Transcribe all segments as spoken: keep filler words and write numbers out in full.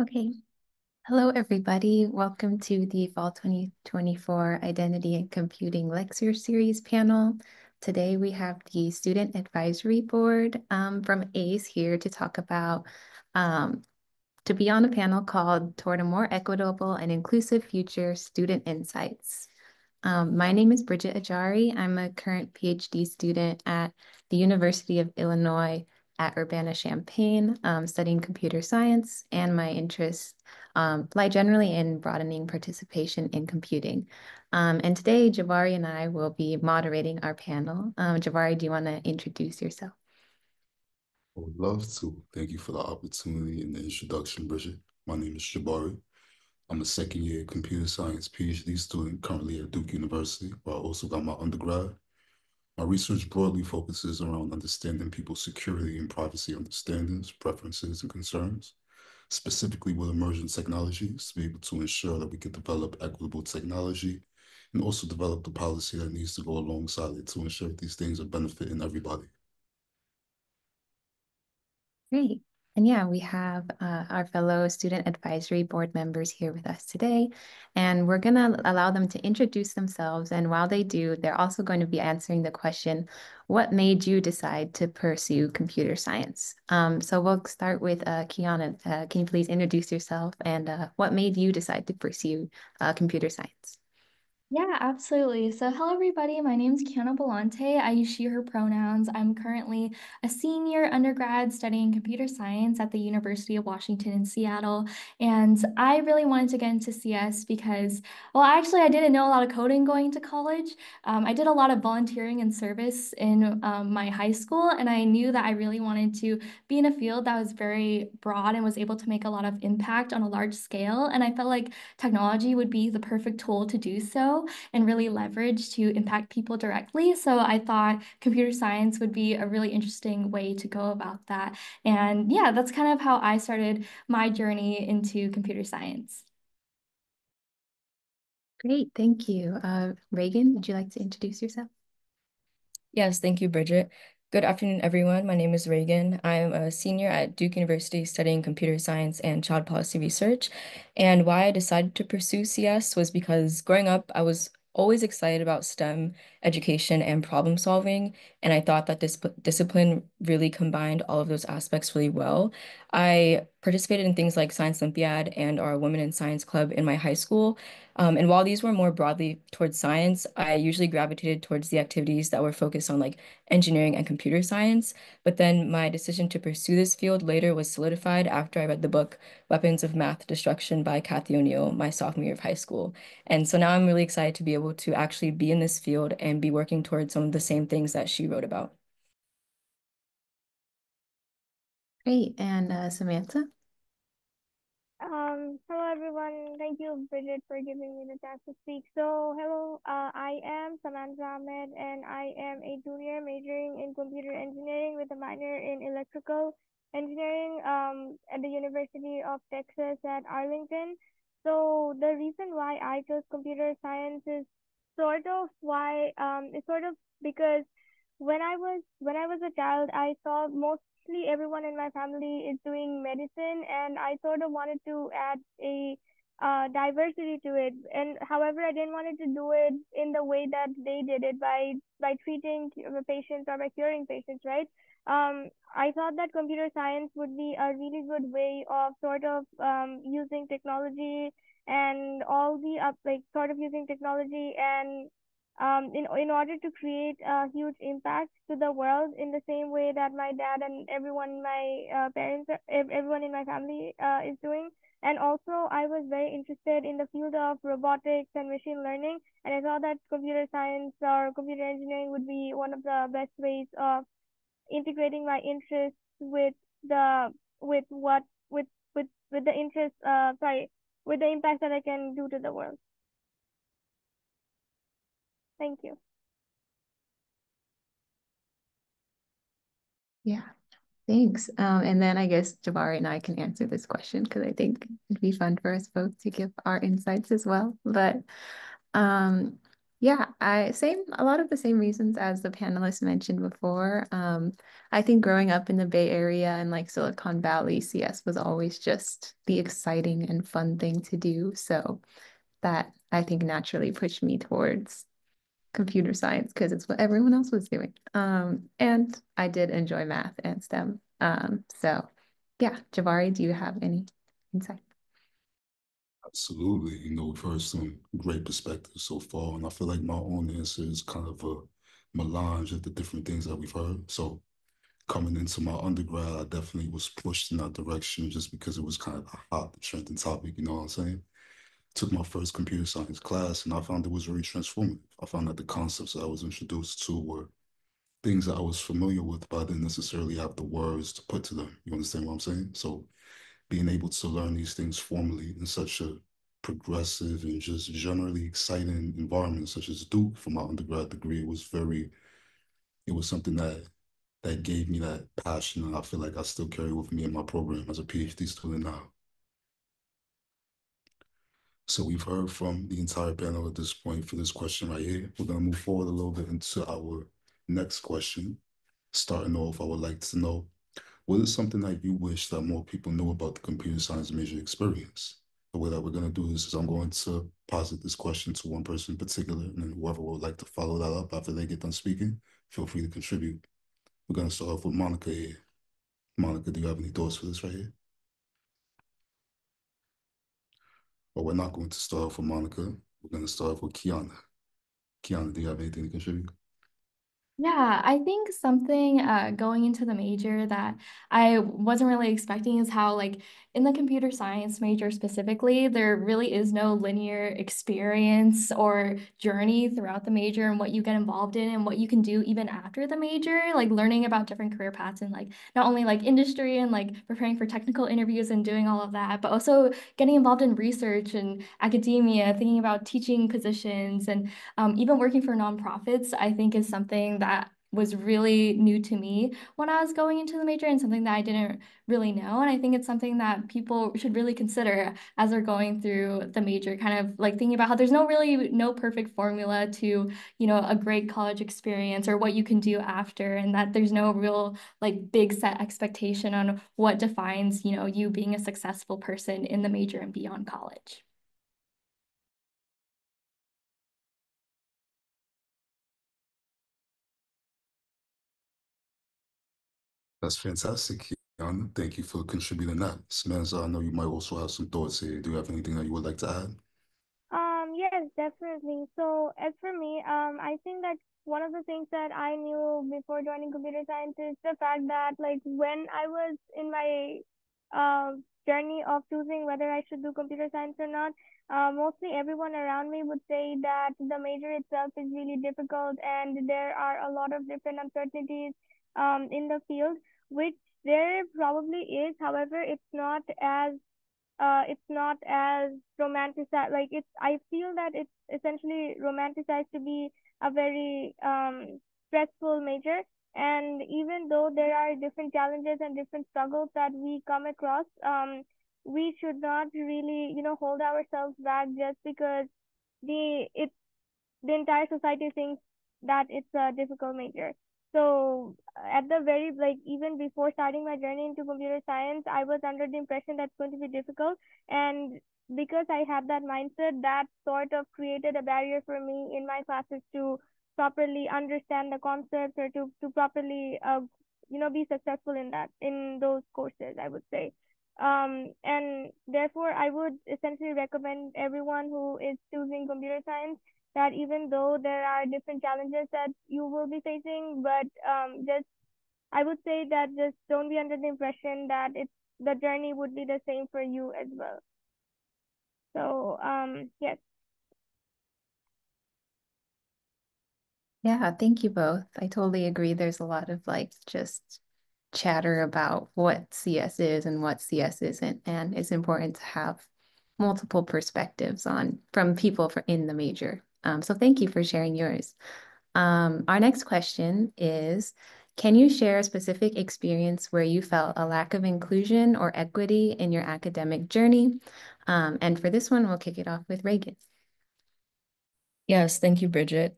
Okay. Hello, everybody. Welcome to the Fall twenty twenty-four Identity and Computing Lecture Series panel. Today, we have the Student Advisory Board um, from AiiCE here to talk about, um, to be on a panel called Toward a More Equitable and Inclusive Future, Student Insights. Um, my name is Bridget Ajari. I'm a current PhD student at the University of Illinois at Urbana-Champaign, um, studying computer science, and my interests um, lie generally in broadening participation in computing. Um, and today, Jabari and I will be moderating our panel. Um, Jabari, do you want to introduce yourself? I would love to. Thank you for the opportunity and the introduction, Bridget. My name is Jabari. I'm a second-year computer science PhD student currently at Duke University, where I also got my undergrad. My research broadly focuses around understanding people's security and privacy understandings, preferences, and concerns, specifically with emerging technologies, to be able to ensure that we can develop equitable technology and also develop the policy that needs to go alongside it to ensure that these things are benefiting everybody. Great. And yeah, we have uh, our fellow Student Advisory Board members here with us today, and we're going to allow them to introduce themselves. And while they do, they're also going to be answering the question, what made you decide to pursue computer science? Um, so we'll start with uh, Kiana. Uh, can you please introduce yourself and uh, what made you decide to pursue uh, computer science? Yeah, absolutely. So hello, everybody. My name is Kiana Bolante. I use she, her pronouns. I'm currently a senior undergrad studying computer science at the University of Washington in Seattle. And I really wanted to get into C S because, well, actually, I didn't know a lot of coding going to college. Um, I did a lot of volunteering and service in um, my high school, and I knew that I really wanted to be in a field that was very broad and was able to make a lot of impact on a large scale. And I felt like technology would be the perfect tool to do so, and really leverage to impact people directly. So I thought computer science would be a really interesting way to go about that. And yeah, that's kind of how I started my journey into computer science. Great, thank you. Uh, Reagan, would you like to introduce yourself? Yes, thank you, Bridget. Good afternoon, everyone. My name is Reagan. I'm a senior at Duke University studying computer science and child policy research. And why I decided to pursue C S was because growing up, I was always excited about STEM education and problem solving. And I thought that this discipline really combined all of those aspects really well. I participated in things like Science Olympiad and our Women in Science Club in my high school. Um, and while these were more broadly towards science, I usually gravitated towards the activities that were focused on like engineering and computer science. But then my decision to pursue this field later was solidified after I read the book Weapons of Math Destruction by Cathy O'Neil my sophomore year of high school. And so now I'm really excited to be able to actually be in this field and be working towards some of the same things that she wrote about. Great. And uh, Samantha? Um, hello, everyone. Thank you, Bridget, for giving me the chance to speak. So, hello, uh, I am Samantha Ahmed, and I am a junior majoring in computer engineering with a minor in electrical engineering um, at the University of Texas at Arlington. So, the reason why I chose computer science is sort of why, um, it's sort of because when I was, when I was a child, I saw most everyone in my family is doing medicine, and I sort of wanted to add a uh, diversity to it. And however, I didn't want it to do it in the way that they did it by by treating patients or by curing patients, right? Um, I thought that computer science would be a really good way of sort of um, using technology and all the up like sort of using technology and Um, in, in order to create a huge impact to the world in the same way that my dad and everyone, my uh, parents, everyone in my family uh, is doing. And also I was very interested in the field of robotics and machine learning. And I thought that computer science or computer engineering would be one of the best ways of integrating my interests with the, with what, with, with, with the interest, uh, sorry, with the impact that I can do to the world. Thank you. Yeah, thanks. Um, and then I guess Jabari and I can answer this question because I think it'd be fun for us both to give our insights as well. But um, Yeah, I same a lot of the same reasons as the panelists mentioned before. Um, I think growing up in the Bay Area and like Silicon Valley, C S was always just the exciting and fun thing to do. So that I think naturally pushed me towards computer science because it's what everyone else was doing. Um, and I did enjoy math and STEM. Um, so yeah, Jabari, do you have any insight? Absolutely. You know, we've heard some great perspectives so far, and I feel like my own answer is kind of a melange of the different things that we've heard. So coming into my undergrad, I definitely was pushed in that direction just because it was kind of a hot, trending topic, you know what I'm saying? Took my first computer science class, and I found it was very transformative. I found that the concepts that I was introduced to were things that I was familiar with, but I didn't necessarily have the words to put to them. You understand what I'm saying? So being able to learn these things formally in such a progressive and just generally exciting environment such as Duke for my undergrad degree, it was very, it was something that that gave me that passion, and I feel like I still carry with me in my program as a PhD student now. So we've heard from the entire panel at this point for this question right here. We're gonna move forward a little bit into our next question. Starting off, I would like to know, what is something that you wish that more people knew about the computer science major experience? The way that we're going to do this is I'm going to posit this question to one person in particular, and then whoever would like to follow that up after they get done speaking, feel free to contribute. We're going to start off with Monika here. Monika, do you have any thoughts for this right here? But we're not going to start off with Monika. We're going to start off with Kiana. Kiana, do you have anything to contribute? Yeah, I think something uh, going into the major that I wasn't really expecting is how, like, in the computer science major specifically, there really is no linear experience or journey throughout the major and what you get involved in and what you can do even after the major, like learning about different career paths and like not only like industry and like preparing for technical interviews and doing all of that, but also getting involved in research and academia, thinking about teaching positions and um, even working for nonprofits, I think is something that that was really new to me when I was going into the major and something that I didn't really know. And I think it's something that people should really consider as they're going through the major, kind of like thinking about how there's no really no perfect formula to, you know, a great college experience or what you can do after, and that there's no real like big set expectation on what defines, you know, you being a successful person in the major and beyond college. That's fantastic, Kiana. Thank you for contributing that. Samantha, I know you might also have some thoughts here. Do you have anything that you would like to add? Um, yes, definitely. So as for me, um, I think that one of the things that I knew before joining computer science is the fact that like when I was in my uh, journey of choosing whether I should do computer science or not, uh, mostly everyone around me would say that the major itself is really difficult and there are a lot of different uncertainties Um, in the field, which there probably is. However, it's not as uh, it's not as romanticized. Like it's, I feel that it's essentially romanticized to be a very um, stressful major. And even though there are different challenges and different struggles that we come across, um, we should not really, you know, hold ourselves back just because the it's the entire society thinks that it's a difficult major. So at the very, like even before starting my journey into computer science, I was under the impression that's going to be difficult. And because I had that mindset, that sort of created a barrier for me in my classes to properly understand the concepts or to, to properly, uh, you know, be successful in that, in those courses, I would say. Um, and therefore, I would essentially recommend everyone who is choosing computer science that even though there are different challenges that you will be facing, but um, just, I would say that just don't be under the impression that it's, the journey would be the same for you as well. So, um, yes. Yeah, thank you both. I totally agree. There's a lot of like just chatter about what C S is and what C S isn't, and it's important to have multiple perspectives on from people for in the major. Um, so thank you for sharing yours. Um, our next question is, can you share a specific experience where you felt a lack of inclusion or equity in your academic journey? Um, and for this one, we'll kick it off with Reagan. Yes, thank you, Bridget.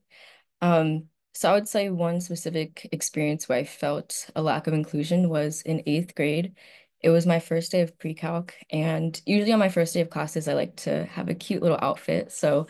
Um, so I would say one specific experience where I felt a lack of inclusion was in eighth grade. It was my first day of pre-calc, and usually on my first day of classes, I like to have a cute little outfit. So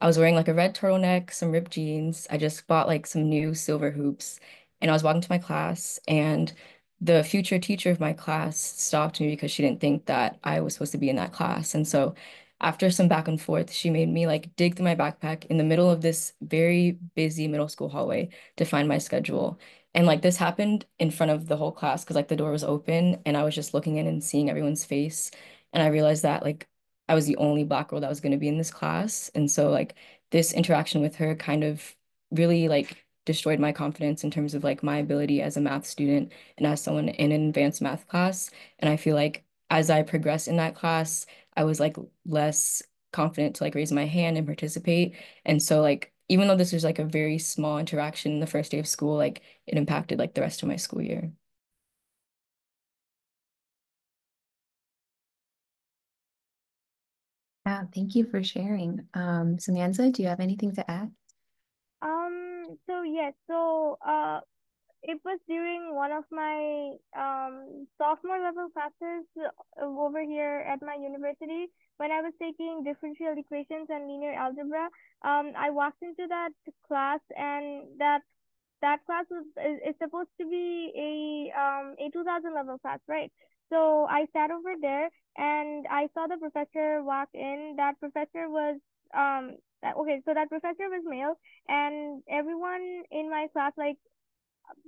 I was wearing like a red turtleneck, some ripped jeans. I just bought like some new silver hoops, and I was walking to my class, and the future teacher of my class stopped me because she didn't think that I was supposed to be in that class. And so after some back and forth, she made me like dig through my backpack in the middle of this very busy middle school hallway to find my schedule. And like this happened in front of the whole class because like the door was open and I was just looking in and seeing everyone's face. And I realized that like I was the only Black girl that was going to be in this class. And so like this interaction with her kind of really like destroyed my confidence in terms of like my ability as a math student and as someone in an advanced math class. And I feel like as I progressed in that class, I was like less confident to like raise my hand and participate. And so like, even though this was like a very small interaction in the first day of school, like it impacted like the rest of my school year. Yeah, thank you for sharing. Um, Samantha, do you have anything to add? Um, so yes, yeah, so uh, it was during one of my um, sophomore level classes over here at my university when I was taking differential equations and linear algebra. Um, I walked into that class, and that that class was, is, is supposed to be a um, a two thousand level class, right? So I sat over there and I saw the professor walk in. That professor was um. Okay, so that professor was male, and everyone in my class, like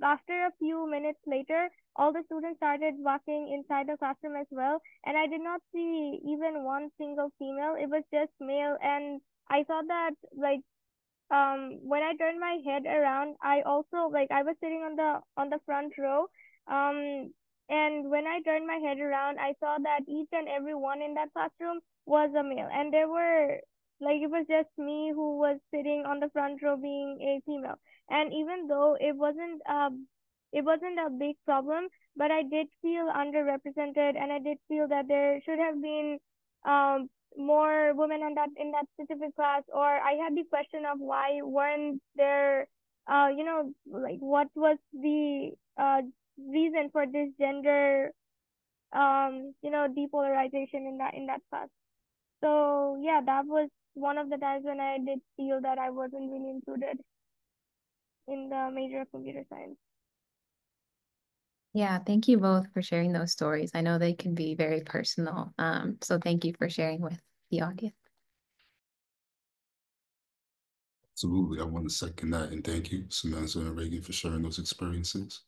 after a few minutes later, all the students started walking inside the classroom as well, and I did not see even one single female. It was just male, and I saw that like um when I turned my head around, I also like I was sitting on the on the front row, um and when I turned my head around, I saw that each and every one in that classroom was a male, and there were like it was just me who was sitting on the front row being a female. And even though it wasn't a, it wasn't a big problem, but I did feel underrepresented, and I did feel that there should have been um, more women in that in that specific class. Or I had the question of why weren't there, uh, you know, like what was the uh, reason for this gender, um, you know, depolarization in that in that class. So yeah, that was one of the times when I did feel that I wasn't really included in the major of computer science. Yeah, thank you both for sharing those stories. I know they can be very personal. Um, so thank you for sharing with the audience. Absolutely, I want to second that, and thank you, Samantha and Reagan, for sharing those experiences.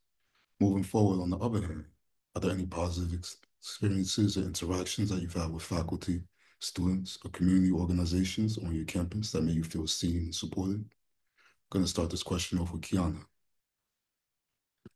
Moving forward, on the other hand, are there any positive ex experiences or interactions that you've had with faculty, students, or community organizations on your campus that make you feel seen and supported? I'm going to start this question off with Kiana.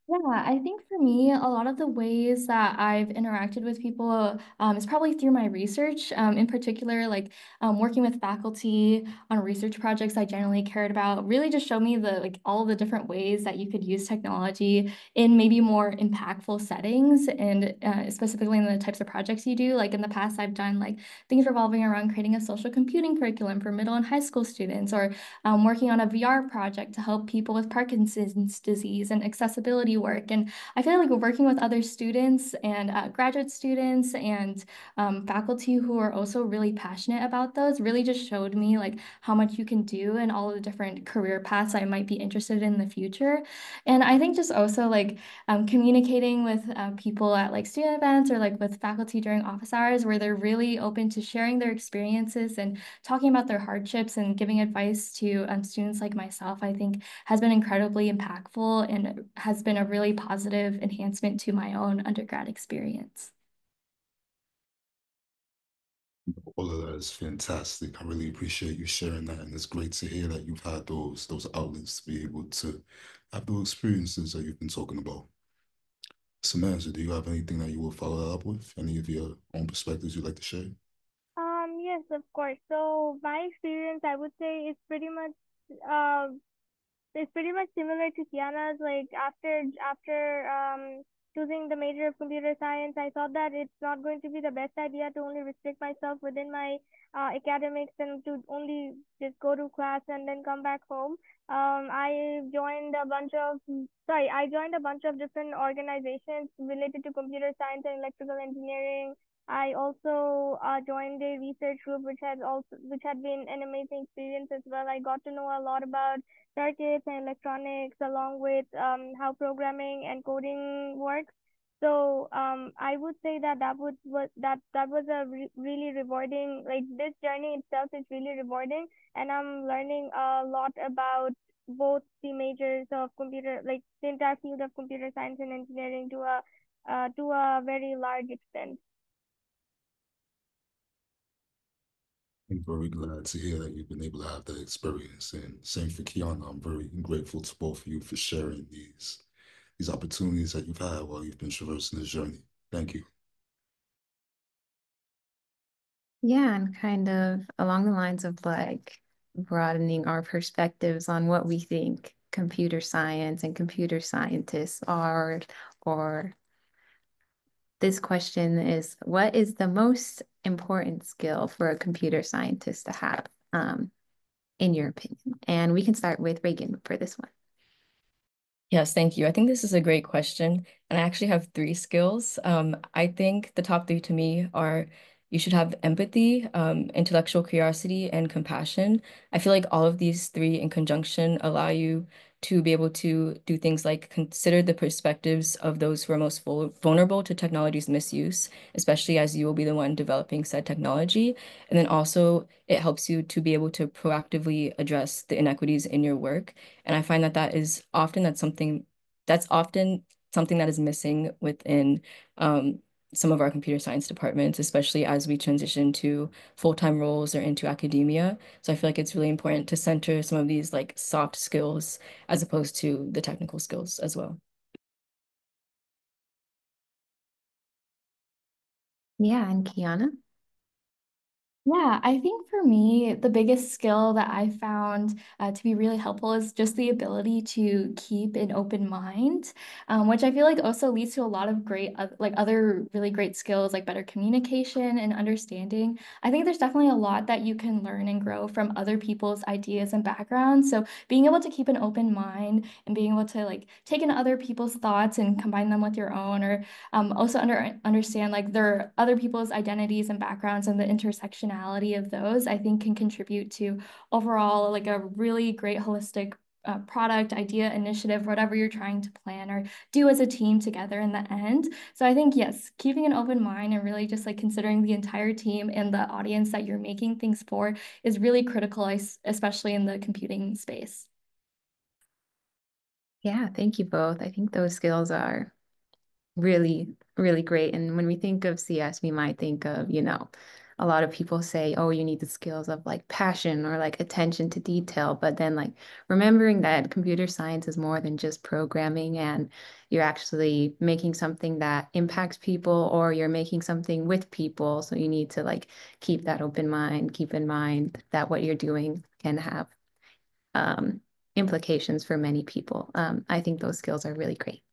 Yeah, I think for me, a lot of the ways that I've interacted with people um, is probably through my research, um, in particular, like um, working with faculty on research projects I generally cared about, really just showed me the like all the different ways that you could use technology in maybe more impactful settings, and uh, specifically in the types of projects you do. Like in the past, I've done like things revolving around creating a social computing curriculum for middle and high school students, or um, working on a V R project to help people with Parkinson's disease and accessibility work. And I feel like working with other students and uh, graduate students and um, faculty who are also really passionate about those really just showed me like how much you can do and all of the different career paths I might be interested in in the future. And I think just also like um, communicating with uh, people at like student events or like with faculty during office hours, where they're really open to sharing their experiences and talking about their hardships and giving advice to um, students like myself, I think has been incredibly impactful and has been a a really positive enhancement to my own undergrad experience. All of that is fantastic. I really appreciate you sharing that, and it's great to hear that you've had those those outlets to be able to have those experiences that you've been talking about. Samantha, do you have anything that you will follow that up with? Any of your own perspectives you'd like to share? Um, yes, of course. So my experience, I would say, is pretty much uh, it's pretty much similar to Kiana's. Like after after um choosing the major of computer science, I thought that it's not going to be the best idea to only restrict myself within my uh, academics and to only just go to class and then come back home. Um, I joined a bunch of, sorry, I joined a bunch of different organizations related to computer science and electrical engineering. I also uh, joined a research group, which has also, which had been an amazing experience as well. I got to know a lot about circuits and electronics, along with um, how programming and coding works. So um, I would say that that was, was that that was a re really rewarding, like this journey itself is really rewarding, and I'm learning a lot about both the majors of computer, like the entire field of computer science and engineering to a uh, to a very large extent. I'm very glad to hear that you've been able to have that experience, and same for Kiana. I'm very grateful to both of you for sharing these. These opportunities that you've had while you've been traversing this journey. Thank you. Yeah, and kind of along the lines of like broadening our perspectives on what we think computer science and computer scientists are, or this question is, what is the most important skill for a computer scientist to have, um, in your opinion? And we can start with Reagan for this one. Yes, thank you. I think this is a great question. And I actually have three skills. Um, I think the top three to me are you should have empathy, um, intellectual curiosity, and compassion. I feel like all of these three in conjunction allow you to be able to do things like consider the perspectives of those who are most vulnerable to technology's misuse, especially as you will be the one developing said technology. And then also it helps you to be able to proactively address the inequities in your work. And I find that that is often that's something that's often something that is missing within um, some of our computer science departments, especially as we transition to full-time roles or into academia. So I feel like it's really important to center some of these like soft skills as opposed to the technical skills as well. Yeah, and Kiana? Yeah, I think for me, the biggest skill that I found uh, to be really helpful is just the ability to keep an open mind, um, which I feel like also leads to a lot of great, uh, like other really great skills, like better communication and understanding. I think there's definitely a lot that you can learn and grow from other people's ideas and backgrounds. So being able to keep an open mind and being able to like take in other people's thoughts and combine them with your own, or um, also under understand like their other people's identities and backgrounds and the intersection of those, I think can contribute to overall like a really great holistic uh, product, idea, initiative, whatever you're trying to plan or do as a team together in the end. So I think, yes, keeping an open mind and really just like considering the entire team and the audience that you're making things for is really critical, especially in the computing space. Yeah, thank you both. I think those skills are really, really great. And when we think of C S, we might think of, you know, a lot of people say, oh, you need the skills of like passion or like attention to detail. But then like remembering that computer science is more than just programming, and you're actually making something that impacts people, or you're making something with people. So you need to like keep that open mind, keep in mind that what you're doing can have um, implications for many people. Um, I think those skills are really great.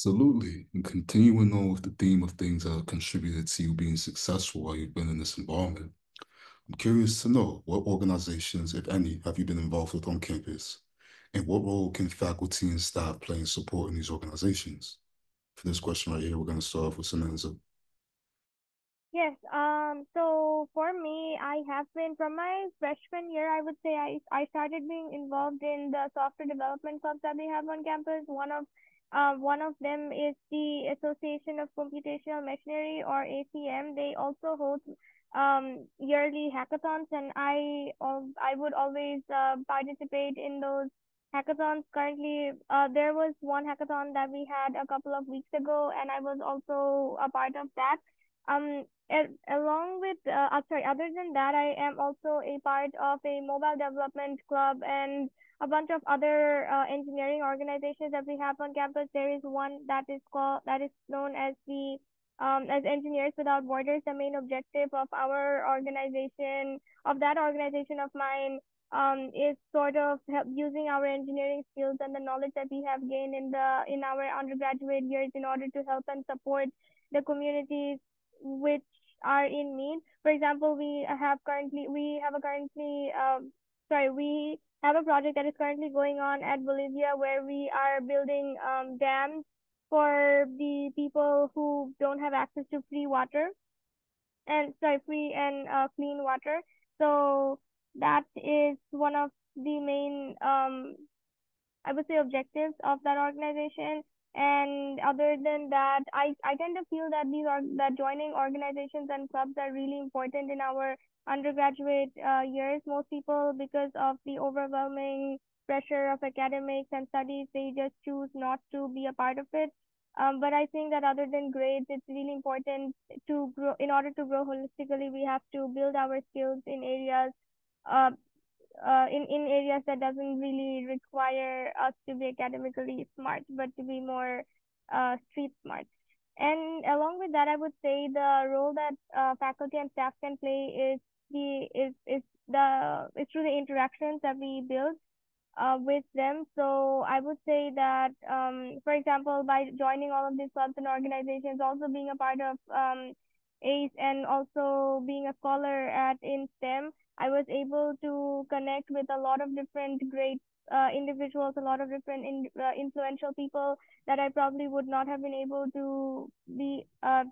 Absolutely. And continuing on with the theme of things that have contributed to you being successful while you've been in this environment, I'm curious to know what organizations, if any, have you been involved with on campus? And what role can faculty and staff play in supporting these organizations? For this question right here, we're going to start off with Samantha. Yes. Um. So for me, I have been from my freshman year. I would say I I started being involved in the software development clubs that they have on campus. One of Uh, one of them is the Association of Computational Machinery, or A C M. They also hold um, yearly hackathons, and I I would always uh, participate in those hackathons. Currently, uh, there was one hackathon that we had a couple of weeks ago, and I was also a part of that. Um, along with, uh, I'm sorry, other than that, I am also a part of a mobile development club and a bunch of other uh, engineering organizations that we have on campus. There is one that is called, that is known as the um, as Engineers Without Borders. The main objective of our organization, of that organization of mine, um, is sort of help using our engineering skills and the knowledge that we have gained in the in our undergraduate years in order to help and support the communities which are in need. For example, we have currently we have a currently um, sorry we have a project that is currently going on at Bolivia where we are building um, dams for the people who don't have access to free water and sorry free and uh, clean water. So that is one of the main um I would say objectives of that organization. And other than that, I, I tend to feel that these are that joining organizations and clubs are really important in our undergraduate uh, years. Most people, because of the overwhelming pressure of academics and studies, they just choose not to be a part of it. Um, but I think that other than grades, it's really important to grow. In order to grow holistically, we have to build our skills in areas uh, uh, in, in areas that doesn't really require us to be academically smart, but to be more uh, street smart. And along with that, I would say the role that uh, faculty and staff can play is the is is the is through the interactions that we build uh, with them. So I would say that, um, for example, by joining all of these clubs and organizations, also being a part of um, AiiCE and also being a scholar at in STEM, I was able to connect with a lot of different great uh, individuals, a lot of different in, uh, influential people that I probably would not have been able to be, uh,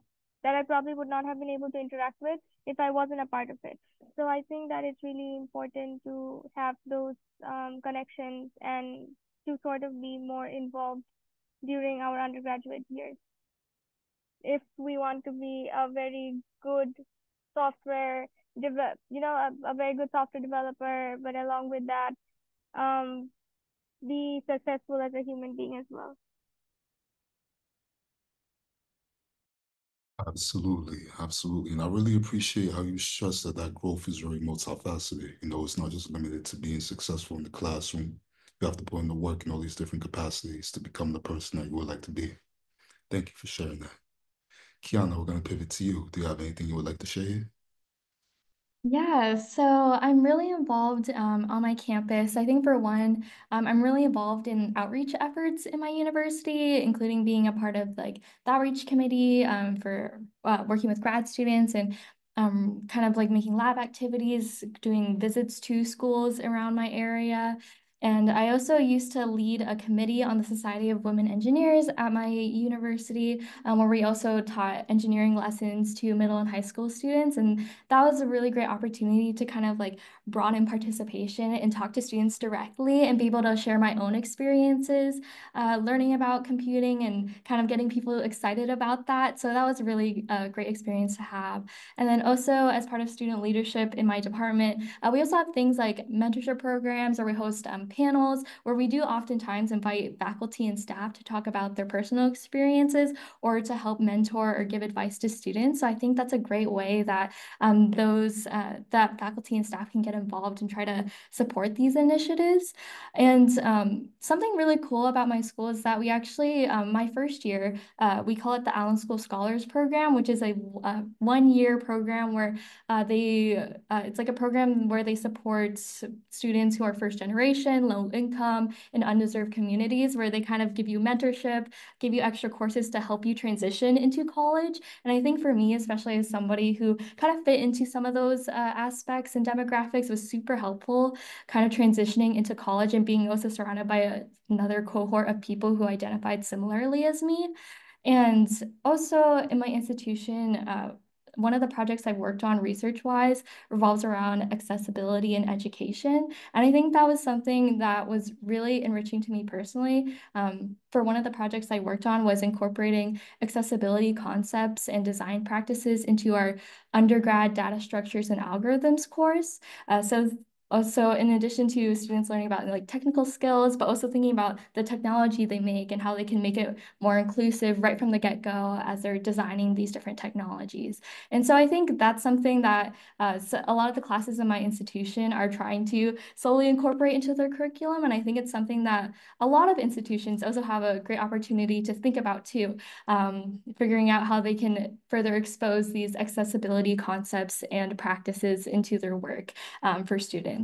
that I probably would not have been able to interact with if I wasn't a part of it. So I think that it's really important to have those um, connections and to sort of be more involved during our undergraduate years if we want to be a very good software develop, you know, a, a very good software developer, but along with that, um, be successful as a human being as well. Absolutely, absolutely. And I really appreciate how you stress that that growth is very multifaceted. You know, it's not just limited to being successful in the classroom. You have to put in the work in all these different capacities to become the person that you would like to be. Thank you for sharing that. Kiana, we're going to pivot to you. Do you have anything you would like to share here? Yeah, so I'm really involved um, on my campus. I think for one, um, I'm really involved in outreach efforts in my university, including being a part of like the outreach committee um, for uh, working with grad students and um, kind of like making lab activities, doing visits to schools around my area. And I also used to lead a committee on the Society of Women Engineers at my university, um, where we also taught engineering lessons to middle and high school students. And that was a really great opportunity to kind of like broaden participation and talk to students directly and be able to share my own experiences, uh, learning about computing and kind of getting people excited about that. So that was really a great experience to have. And then also as part of student leadership in my department, uh, we also have things like mentorship programs, or we host um, panels where we do oftentimes invite faculty and staff to talk about their personal experiences or to help mentor or give advice to students. So I think that's a great way that um, those uh, that faculty and staff can get involved and try to support these initiatives. And um, something really cool about my school is that we actually, um, my first year, uh, we call it the Allen School Scholars Program, which is a, a one-year program where uh, they, uh, it's like a program where they support students who are first generation, low income, and undeserved communities, where they kind of give you mentorship, give you extra courses to help you transition into college. And I think for me, especially as somebody who kind of fit into some of those uh, aspects and demographics, was super helpful kind of transitioning into college and being also surrounded by a, another cohort of people who identified similarly as me. And also in my institution, uh, one of the projects I've worked on research-wise revolves around accessibility and education. And I think that was something that was really enriching to me personally. Um, for one of the projects I worked on was incorporating accessibility concepts and design practices into our undergrad data structures and algorithms course. Uh, so Also, in addition to students learning about like technical skills, but also thinking about the technology they make and how they can make it more inclusive right from the get-go as they're designing these different technologies. And so I think that's something that uh, a lot of the classes in my institution are trying to slowly incorporate into their curriculum. And I think it's something that a lot of institutions also have a great opportunity to think about too, um, figuring out how they can further expose these accessibility concepts and practices into their work um, for students.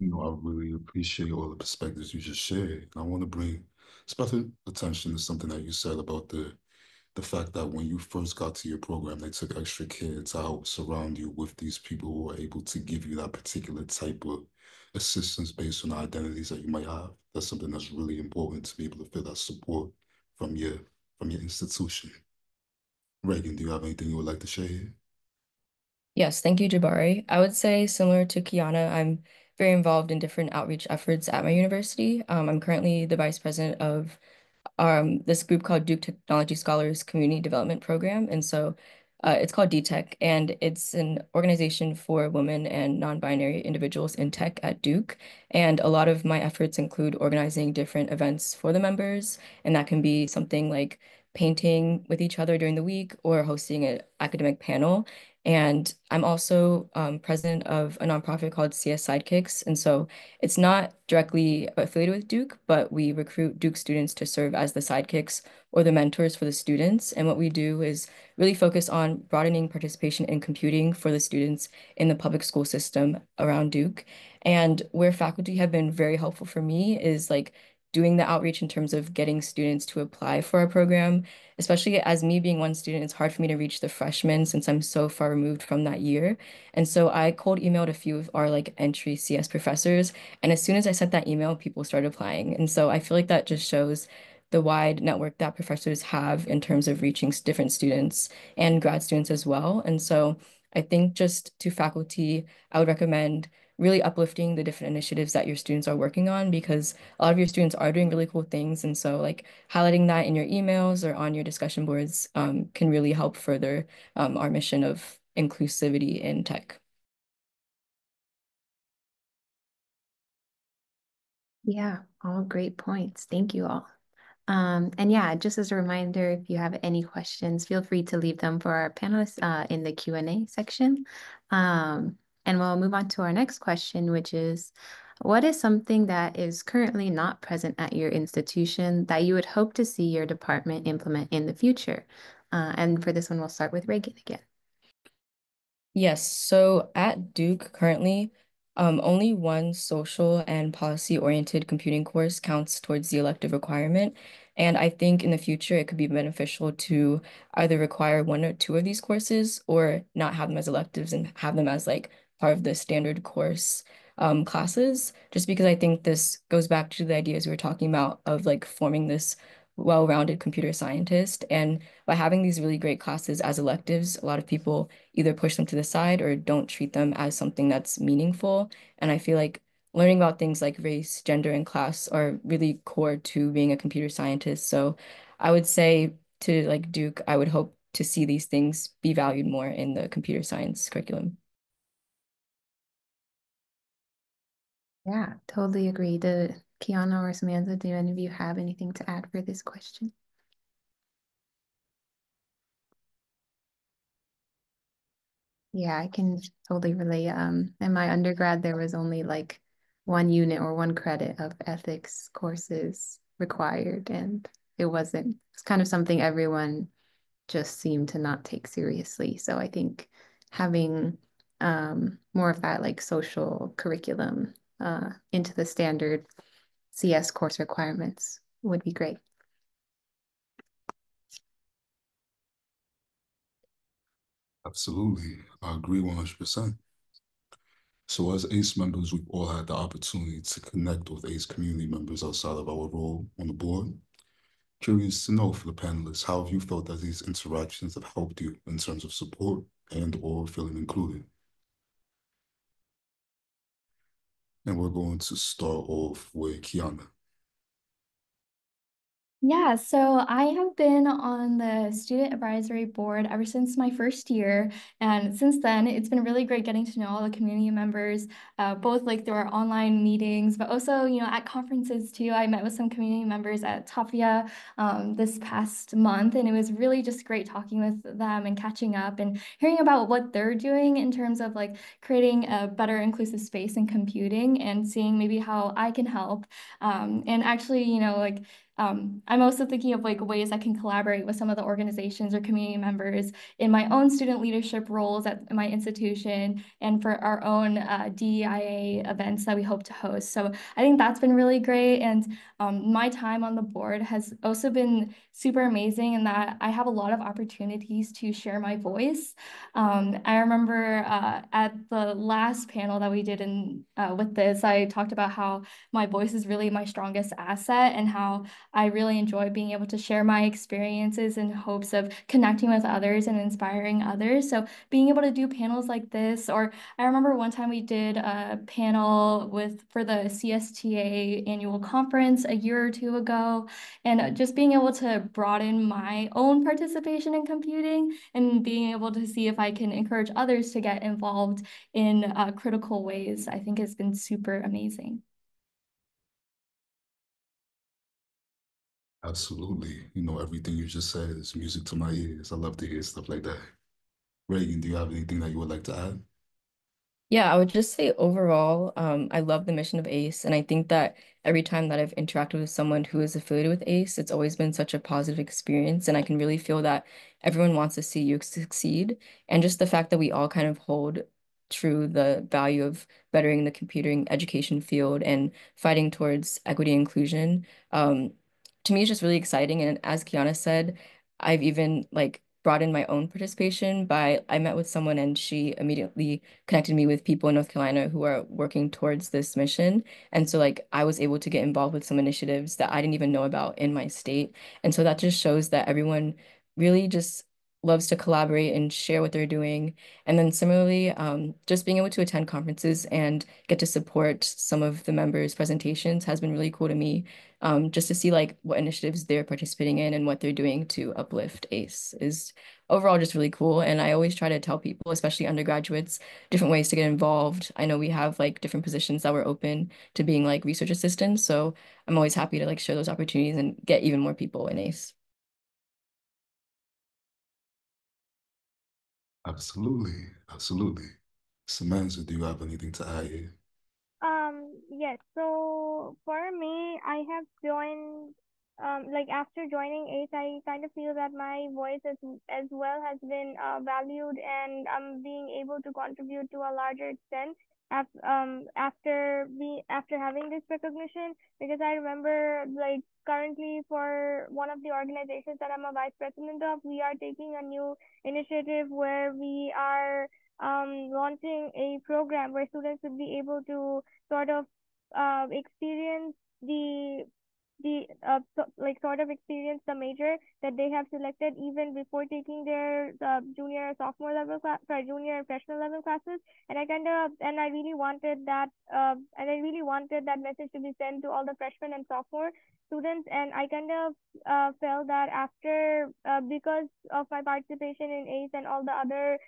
you know, I really appreciate all the perspectives you just shared. And I want to bring special attention to something that you said about the the fact that when you first got to your program, they took extra care to help surround you with these people who are able to give you that particular type of assistance based on the identities that you might have. That's something that's really important to be able to feel that support from your from your institution. Reagan, do you have anything you would like to share here? Yes, thank you, Jabari. I would say similar to Kiana, I'm very involved in different outreach efforts at my university. Um, I'm currently the vice president of um, this group called Duke Technology Scholars Community Development Program. And so uh, it's called D TEC, and it's an organization for women and non-binary individuals in tech at Duke. And a lot of my efforts include organizing different events for the members. And that can be something like painting with each other during the week or hosting an academic panel. And I'm also um, president of a nonprofit called C S Sidekicks. And so it's not directly affiliated with Duke, but we recruit Duke students to serve as the sidekicks or the mentors for the students. And what we do is really focus on broadening participation in computing for the students in the public school system around Duke. And where faculty have been very helpful for me is like doing the outreach in terms of getting students to apply for our program, especially as me being one student, it's hard for me to reach the freshmen since I'm so far removed from that year. And so I cold emailed a few of our like entry C S professors. And as soon as I sent that email, people started applying. And so I feel like that just shows the wide network that professors have in terms of reaching different students and grad students as well. And so I think just to faculty, I would recommend really uplifting the different initiatives that your students are working on, because a lot of your students are doing really cool things. And so like highlighting that in your emails or on your discussion boards um, can really help further um, our mission of inclusivity in tech. Yeah, all great points. Thank you all. Um, and yeah, just as a reminder, if you have any questions, feel free to leave them for our panelists uh, in the Q and A section. Um, And we'll move on to our next question, which is, what is something that is currently not present at your institution that you would hope to see your department implement in the future? Uh, and for this one, we'll start with Reagan again. Yes, so at Duke currently, um, only one social and policy-oriented computing course counts towards the elective requirement. And I think in the future, it could be beneficial to either require one or two of these courses or not have them as electives and have them as like part of the standard course um, classes, just because I think this goes back to the ideas we were talking about of like forming this well-rounded computer scientist. And by having these really great classes as electives, a lot of people either push them to the side or don't treat them as something that's meaningful. And I feel like learning about things like race, gender, and class are really core to being a computer scientist. So I would say to like Duke, I would hope to see these things be valued more in the computer science curriculum. Yeah, totally agree. The Kiana or Samantha, do any of you have anything to add for this question? Yeah, I can totally relate. Um, in my undergrad, there was only like one unit or one credit of ethics courses required, and it wasn't. It's kind of something everyone just seemed to not take seriously. So I think having um, more of that like social curriculum Uh, into the standard C S course requirements would be great. Absolutely, I agree one hundred percent. So as AiiCE members, we've all had the opportunity to connect with AiiCE community members outside of our role on the board. Curious to know for the panelists, how have you felt that these interactions have helped you in terms of support and or feeling included? And we're going to start off with Kiana. Yeah, so I have been on the Student Advisory Board ever since my first year. And since then, it's been really great getting to know all the community members, uh, both like through our online meetings, but also, you know, at conferences too. I met with some community members at Tafia um, this past month, and it was really just great talking with them and catching up and hearing about what they're doing in terms of like creating a better inclusive space in computing and seeing maybe how I can help. Um, and actually, you know, like Um, I'm also thinking of like ways I can collaborate with some of the organizations or community members in my own student leadership roles at my institution and for our own uh, D E I A events that we hope to host. So I think that's been really great. And um, my time on the board has also been super amazing in that I have a lot of opportunities to share my voice. Um, I remember uh, at the last panel that we did in, uh, with this, I talked about how my voice is really my strongest asset and how I really enjoy being able to share my experiences in hopes of connecting with others and inspiring others. So being able to do panels like this, or I remember one time we did a panel with for the C S T A annual conference a year or two ago, and just being able to broaden my own participation in computing and being able to see if I can encourage others to get involved in uh, critical ways, I think has been super amazing. Absolutely. You know, everything you just said is music to my ears. I love to hear stuff like that. Reagan, do you have anything that you would like to add? Yeah, I would just say overall, um, I love the mission of AiiCE. And I think that every time that I've interacted with someone who is affiliated with AiiCE, it's always been such a positive experience. And I can really feel that everyone wants to see you succeed. And just the fact that we all kind of hold true the value of bettering the computing education field and fighting towards equity and inclusion, um, to me, it's just really exciting. And as Kiana said, I've even like brought in my own participation by, I met with someone and she immediately connected me with people in North Carolina who are working towards this mission. And so like I was able to get involved with some initiatives that I didn't even know about in my state. And so that just shows that everyone really just loves to collaborate and share what they're doing. And then similarly, um, just being able to attend conferences and get to support some of the members' presentations has been really cool to me, um, just to see like what initiatives they're participating in and what they're doing to uplift AiiCE is overall just really cool. And I always try to tell people, especially undergraduates, different ways to get involved. I know we have like different positions that were open to being like research assistants. So I'm always happy to like share those opportunities and get even more people in AiiCE. Absolutely, absolutely. Samantha, do you have anything to add here? Um, yes, so for me, I have joined, um, like after joining AiiCE, I kind of feel that my voice as, as well has been uh, valued, and I'm being able to contribute to a larger extent after, um, after, be, after having this recognition, because I remember like currently for one of the organizations that I'm a vice president of, we are taking a new initiative where we are um, launching a program where students would be able to sort of uh, experience the the uh, so, like sort of experience the major that they have selected even before taking their uh, junior sophomore level class, sorry, junior and freshman level classes. And I kind of and I really wanted that uh, and I really wanted that message to be sent to all the freshmen and sophomore students. And I kind of uh, felt that after uh, because of my participation in AiiCE and all the other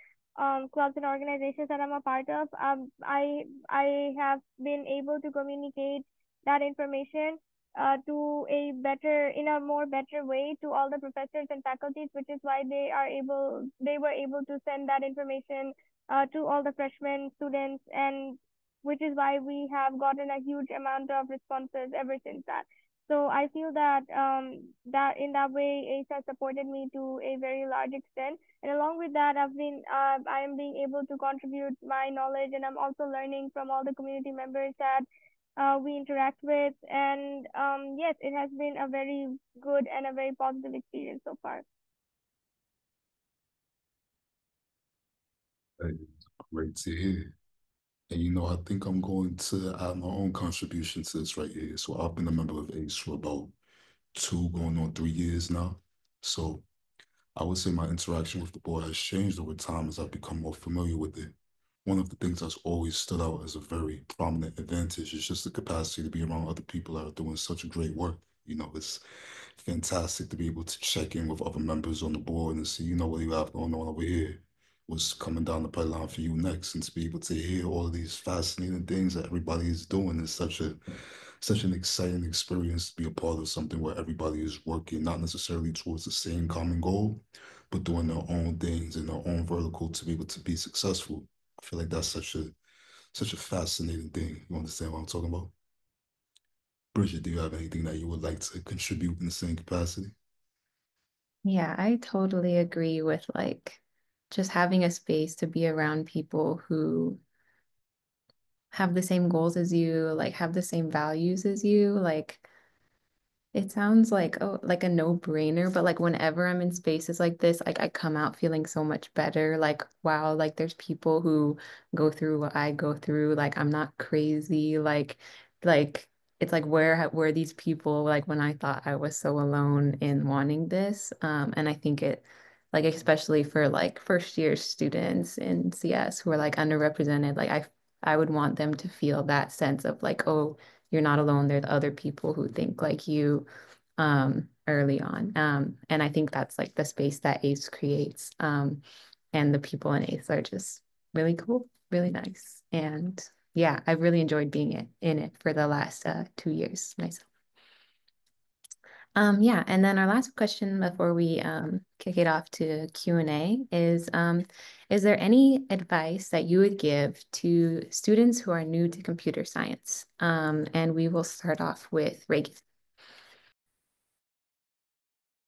um, clubs and organizations that I'm a part of, um, I I have been able to communicate that information Uh, to a better, in a more better way to all the professors and faculties, which is why they are able, they were able to send that information uh, to all the freshmen students, and which is why we have gotten a huge amount of responses ever since that. So I feel that um, that in that way, AiiCE has supported me to a very large extent, and along with that, I've been uh, I am being able to contribute my knowledge, and I'm also learning from all the community members that Uh, we interact with, and um, yes, it has been a very good and a very positive experience so far. Hey, great to hear. And you know, I think I'm going to add my own contribution to this right here. So I've been a member of AiiCE for about two going on three years now. So I would say my interaction with the board has changed over time as I've become more familiar with it. One of the things that's always stood out as a very prominent advantage is just the capacity to be around other people that are doing such great work. You know, it's fantastic to be able to check in with other members on the board and see, you know, what you have going on over here, what's coming down the pipeline for you next, and to be able to hear all of these fascinating things that everybody is doing is such a such an exciting experience to be a part of something where everybody is working, not necessarily towards the same common goal, but doing their own things in their own vertical to be able to be successful. I feel like that's such a such a fascinating thing. You understand what I'm talking about? Bridget, do you have anything that you would like to contribute in the same capacity? Yeah, I totally agree with like just having a space to be around people who have the same goals as you, like have the same values as you. Like it sounds like, oh, like a no-brainer, but like whenever I'm in spaces like this, like I come out feeling so much better. Like, wow, like there's people who go through what I go through. Like I'm not crazy. Like, like it's like where were these people like when I thought I was so alone in wanting this. Um, and I think it like, especially for like first year students in C S who are like underrepresented, like I I would want them to feel that sense of like, oh, you're not alone. There's other people who think like you um, early on. Um, and I think that's like the space that AiiCE creates. Um, and the people in AiiCE are just really cool, really nice. And yeah, I've really enjoyed being it, in it for the last uh, two years myself. Um, yeah, and then our last question before we um, kick it off to Q and A is, um, is there any advice that you would give to students who are new to computer science? Um, and we will start off with Reagan.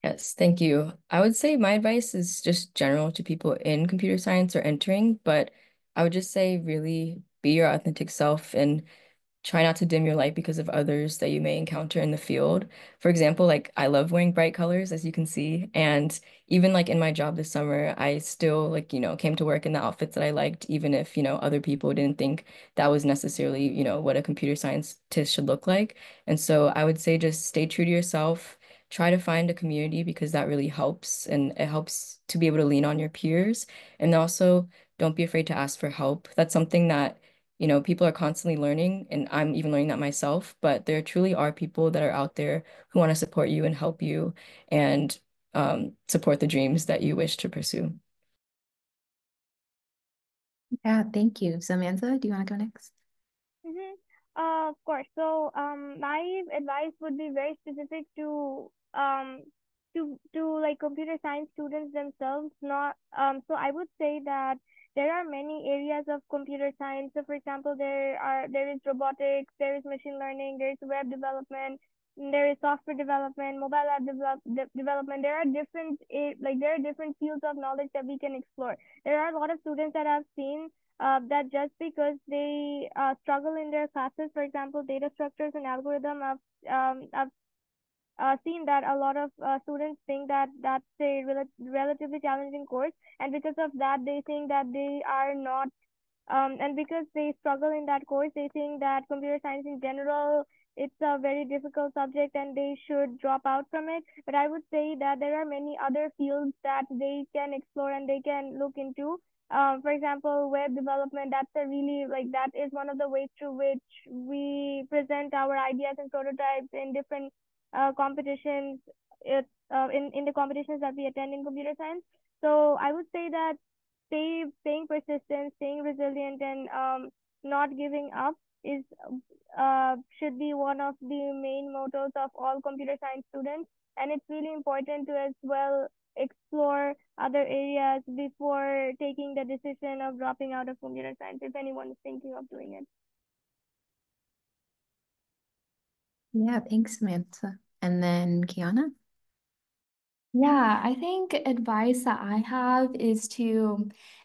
Yes, thank you. I would say my advice is just general to people in computer science or entering, but I would just say really be your authentic self and try not to dim your light because of others that you may encounter in the field. For example, like I love wearing bright colors, as you can see. And even like in my job this summer, I still like, you know, came to work in the outfits that I liked, even if, you know, other people didn't think that was necessarily, you know, what a computer scientist should look like. And so I would say just stay true to yourself, try to find a community because that really helps. And it helps to be able to lean on your peers. And also don't be afraid to ask for help. That's something that you know, people are constantly learning, and I'm even learning that myself, but there truly are people that are out there who want to support you and help you and um, support the dreams that you wish to pursue. Yeah, thank you. Samantha, do you want to go next? Mm-hmm. Uh, of course. So um, my advice would be very specific to um, to to like computer science students themselves. Not um, so I would say that there are many areas of computer science. So for example, there are there is robotics, there is machine learning, there is web development, there is software development, mobile app develop, de development. There are different like there are different fields of knowledge that we can explore. There are a lot of students that I've seen uh, that just because they uh, struggle in their classes, for example, data structures and algorithm, I've, um, I've Uh, seen that a lot of uh, students think that that's a rel relatively challenging course, and because of that they think that they are not um, and because they struggle in that course they think that computer science in general it's a very difficult subject and they should drop out from it. But I would say that there are many other fields that they can explore and they can look into. Um, for example, web development, that's a really like that is one of the ways through which we present our ideas and prototypes in different Uh, competitions it, uh, in, in the competitions that we attend in computer science. So I would say that stay, staying persistent, staying resilient, and um, not giving up is uh, should be one of the main mottos of all computer science students. And it's really important to as well explore other areas before taking the decision of dropping out of computer science if anyone is thinking of doing it. Yeah, thanks, Samantha. And then Kiana? Yeah, I think advice that I have is to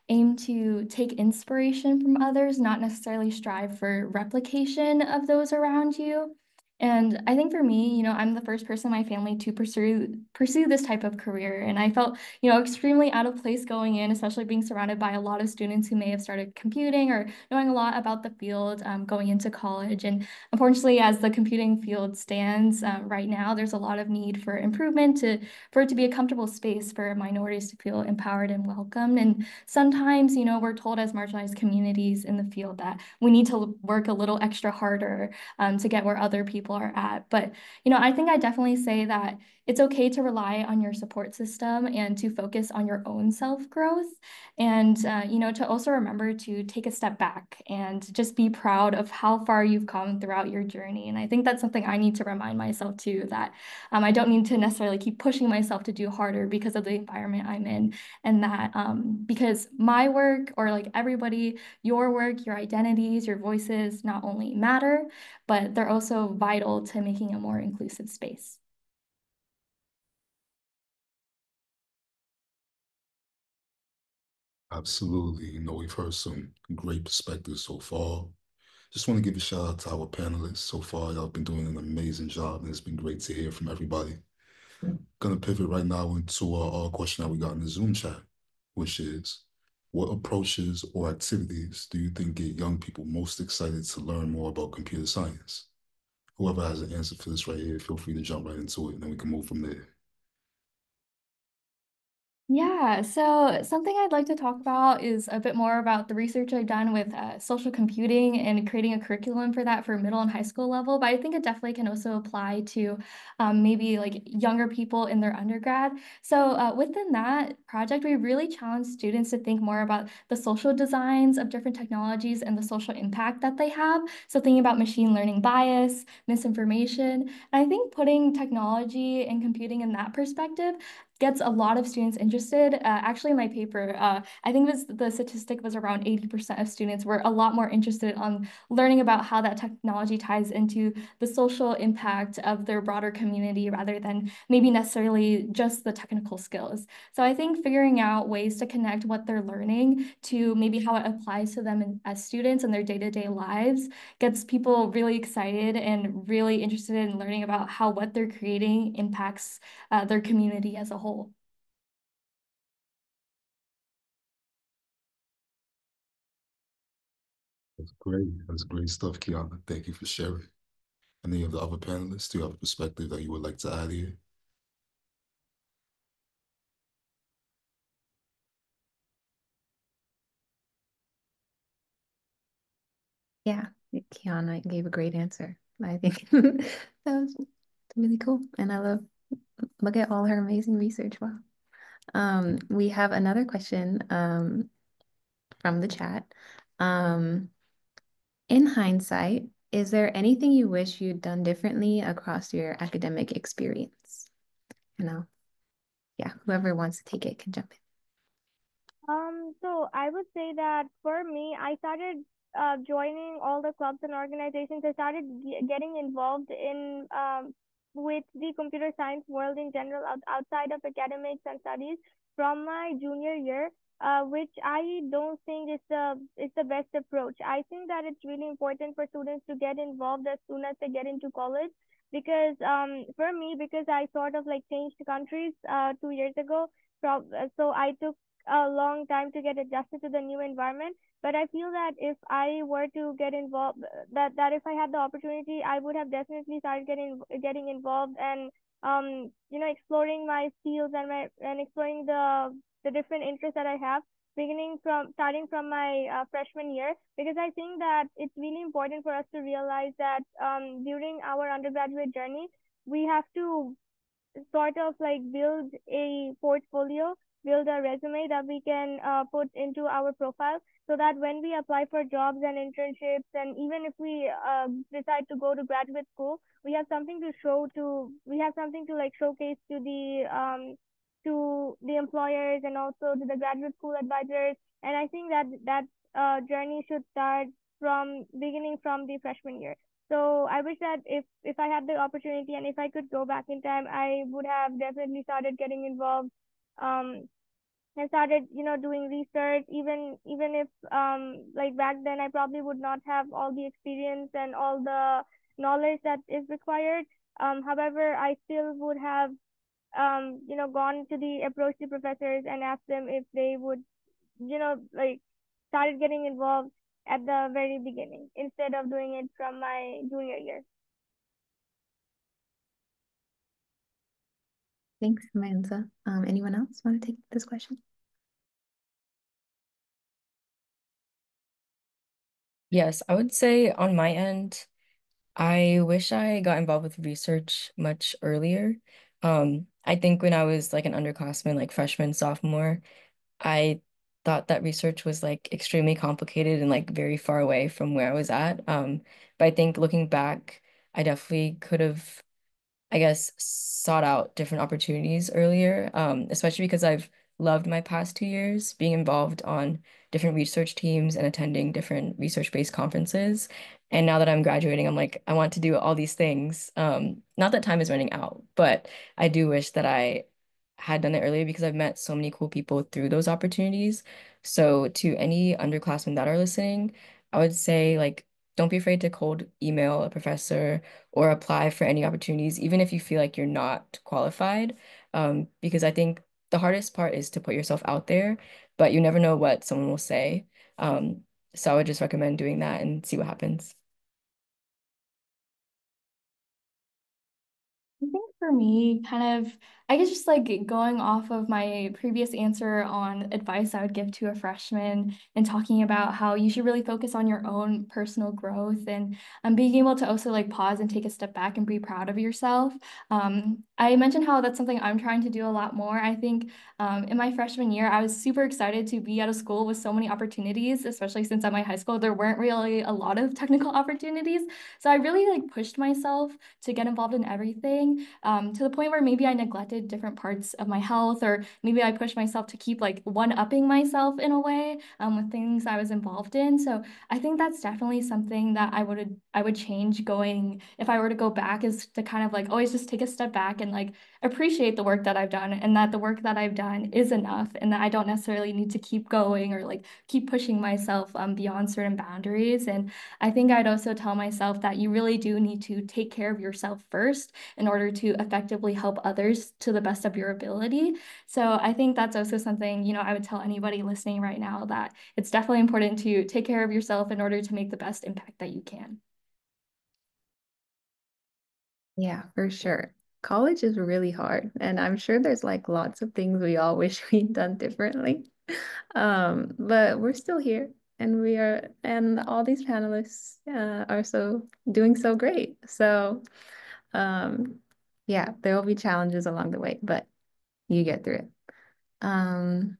aim to take inspiration from others, not necessarily strive for replication of those around you. And I think for me, you know, I'm the first person in my family to pursue pursue this type of career. And I felt, you know, extremely out of place going in, especially being surrounded by a lot of students who may have started computing or knowing a lot about the field um, going into college. And unfortunately, as the computing field stands uh, right now, there's a lot of need for improvement to for it to be a comfortable space for minorities to feel empowered and welcomed. And sometimes, you know, we're told as marginalized communities in the field that we need to work a little extra harder um, to get where other people are at. But, you know, I think I definitely say that it's okay to rely on your support system and to focus on your own self-growth and, uh, you know, to also remember to take a step back and just be proud of how far you've come throughout your journey. And I think that's something I need to remind myself too, that um, I don't need to necessarily keep pushing myself to do harder because of the environment I'm in, and that um, because my work or like everybody, your work, your identities, your voices not only matter, but they're also vital to making a more inclusive space. Absolutely. You know, we've heard some great perspectives so far. Just want to give a shout out to our panelists. So far, y'all have been doing an amazing job, and it's been great to hear from everybody. I'm going to pivot right now into our, our question that we got in the Zoom chat, which is, what approaches or activities do you think get young people most excited to learn more about computer science? Whoever has an answer for this right here, feel free to jump right into it, and then we can move from there. Yeah, so something I'd like to talk about is a bit more about the research I've done with uh, social computing and creating a curriculum for that for middle and high school level. But I think it definitely can also apply to um, maybe like younger people in their undergrad. So uh, within that project, we really challenged students to think more about the social designs of different technologies and the social impact that they have. So thinking about machine learning bias, misinformation, and I think putting technology and computing in that perspective gets a lot of students interested. Uh, actually, in my paper, uh, I think this, the statistic was around eighty percent of students were a lot more interested on learning about how that technology ties into the social impact of their broader community rather than maybe necessarily just the technical skills. So I think figuring out ways to connect what they're learning to maybe how it applies to them in, as students in their day-to-day lives gets people really excited and really interested in learning about how what they're creating impacts uh, their community as a whole. That's great. That's great stuff, Kiana. Thank you for sharing. Any of the other panelists, do you have a perspective that you would like to add here? Yeah, Kiana gave a great answer. I think that was really cool, and I love. Look at all her amazing research. Wow. Um, we have another question um, from the chat. Um, in hindsight, is there anything you wish you'd done differently across your academic experience? You know, yeah, whoever wants to take it can jump in. Um, so I would say that for me, I started uh, joining all the clubs and organizations. I started getting involved in um, with the computer science world in general outside of academics and studies from my junior year, uh, which I don't think is the is the best approach. I think that it's really important for students to get involved as soon as they get into college, because um for me, because I sort of like changed countries uh two years ago, so I took a long time to get adjusted to the new environment. But I feel that if I were to get involved, that, that if I had the opportunity, I would have definitely started getting getting involved and, um, you know, exploring my fields and my and exploring the the different interests that I have, beginning from starting from my uh, freshman year, because I think that it's really important for us to realize that um, during our undergraduate journey, we have to sort of like build a portfolio, build a resume that we can uh, put into our profile, so that when we apply for jobs and internships, and even if we uh, decide to go to graduate school, we have something to show to, we have something to like showcase to the, um, to the employers and also to the graduate school advisors. And I think that that uh, journey should start from beginning from the freshman year. So I wish that if, if I had the opportunity and if I could go back in time, I would have definitely started getting involved um and started you know doing research, even even if um like back then I probably would not have all the experience and all the knowledge that is required. Um however, I still would have um you know gone to the approach to professors and asked them if they would you know like started getting involved at the very beginning instead of doing it from my junior year. Thanks, Samantha. Um, anyone else want to take this question? Yes, I would say on my end, I wish I got involved with research much earlier. Um, I think when I was like an underclassman, like freshman, sophomore, I thought that research was like extremely complicated and like very far away from where I was at. Um, but I think looking back, I definitely could have, I guess, sought out different opportunities earlier, um, especially because I've loved my past two years, being involved on different research teams and attending different research-based conferences. And now that I'm graduating, I'm like, I want to do all these things. Um, not that time is running out, but I do wish that I had done it earlier because I've met so many cool people through those opportunities. So to any underclassmen that are listening, I would say, like, don't be afraid to cold email a professor or apply for any opportunities, even if you feel like you're not qualified, um, because I think the hardest part is to put yourself out there, but you never know what someone will say. Um, so I would just recommend doing that and see what happens. I think for me, kind of, I guess just like going off of my previous answer on advice I would give to a freshman and talking about how you should really focus on your own personal growth and um, being able to also like pause and take a step back and be proud of yourself. Um, I mentioned how that's something I'm trying to do a lot more. I think um, in my freshman year, I was super excited to be at a school with so many opportunities, especially since at my high school, there weren't really a lot of technical opportunities. So I really like pushed myself to get involved in everything um, to the point where maybe I neglected different parts of my health, or maybe I pushed myself to keep like one-upping myself in a way um, with things I was involved in. So I think that's definitely something that I would I would change going, if I were to go back, is to kind of like always just take a step back and like appreciate the work that I've done, and that the work that I've done is enough, and that I don't necessarily need to keep going or like keep pushing myself um, beyond certain boundaries. And I think I'd also tell myself that you really do need to take care of yourself first in order to effectively help others to the best of your ability. So I think that's also something, you know, I would tell anybody listening right now, that it's definitely important to take care of yourself in order to make the best impact that you can. Yeah, for sure. College is really hard, and I'm sure there's like lots of things we all wish we'd done differently, um, but we're still here, and we are, and all these panelists uh, are so doing so great. So um, yeah, there will be challenges along the way, but you get through it. Um,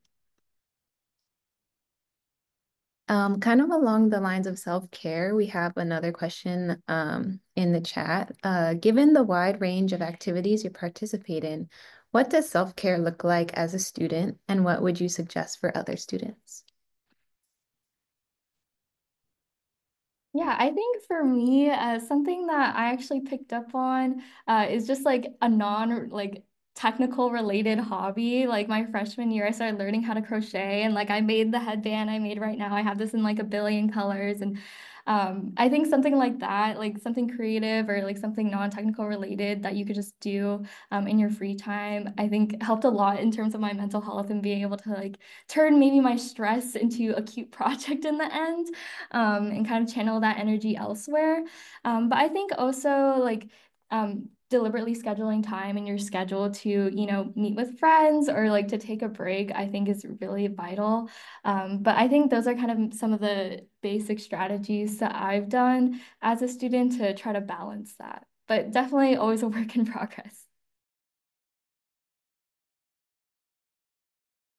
Um, kind of along the lines of self-care, we have another question um, in the chat. Uh, given the wide range of activities you participate in, what does self-care look like as a student, and what would you suggest for other students? Yeah, I think for me, uh, something that I actually picked up on uh, is just like a non, like, technical related hobby. Like my freshman year, I started learning how to crochet, and like I made the headband I made right now. I have this in like a billion colors, and um, I think something like that, like something creative or like something non-technical related that you could just do um, in your free time, I think helped a lot in terms of my mental health and being able to like turn maybe my stress into a cute project in the end, um, and kind of channel that energy elsewhere. Um, but I think also like um, deliberately scheduling time in your schedule to, you know, meet with friends or like to take a break, I think is really vital. Um, but I think those are kind of some of the basic strategies that I've done as a student to try to balance that. But definitely always a work in progress.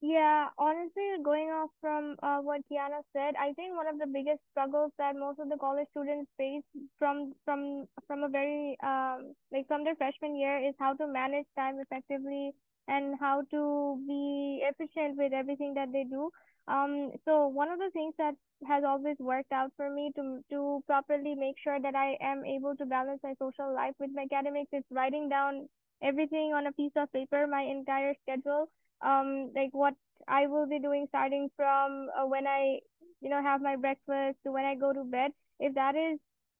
Yeah, honestly, going off from uh, what Kiana said, I think one of the biggest struggles that most of the college students face from from from a very um like from their freshman year is how to manage time effectively and how to be efficient with everything that they do. Um, so one of the things that has always worked out for me to to properly make sure that I am able to balance my social life with my academics is writing down everything on a piece of paper, my entire schedule. Um, like what I will be doing starting from uh, when I, you know, have my breakfast to when I go to bed. If that is,